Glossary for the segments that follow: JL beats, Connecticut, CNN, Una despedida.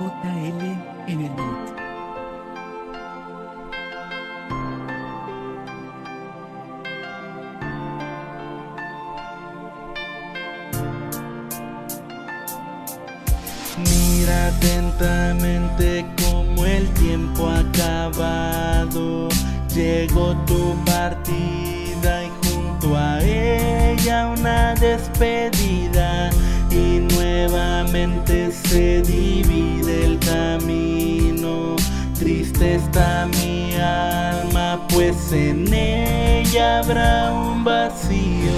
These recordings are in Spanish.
JL en el beat. Mira atentamente como el tiempo ha acabado. Llegó tu partida y junto a ella una despedida, y nuevamente se divide el camino. Triste está mi alma, pues en ella habrá un vacío.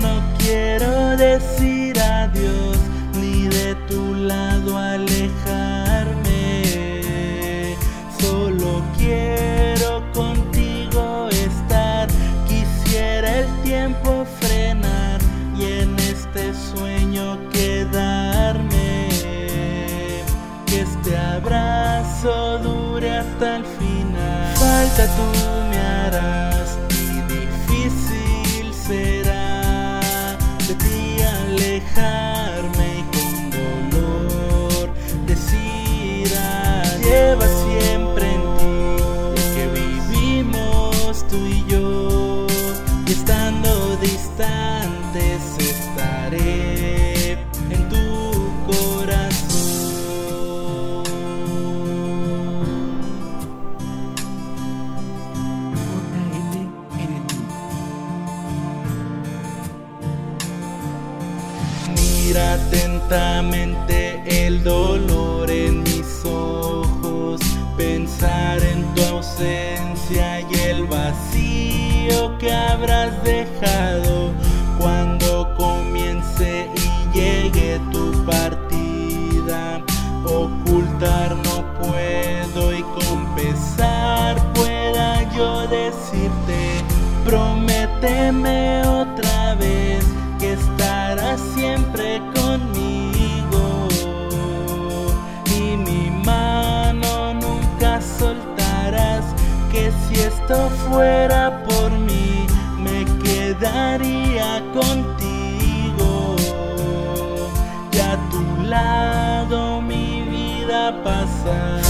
No quiero decir adiós, ni de tu lado alejarme. Solo quiero contigo estar. Quisiera el tiempo frenar y en este sueño quedarme. Que este abrazo dure hasta el final. Falta tú me harás y difícil será de ti alejarme. Lleva siempre en ti lo que vivimos tú y yo, y estando distantes estaré en tu corazón. JL en el beat. Mira atentamente el dolor en mis ojos. Pensar en tu ausencia y el vacío que habrás dejado cuando comience y llegue tu partida. Ocultar no puedo y con pesar pueda yo decirte: prométeme otra vez que estarás siempre conmigo, y mi soltarás, que si esto fuera por mí me quedaría contigo, y a tu lado mi vida pasa.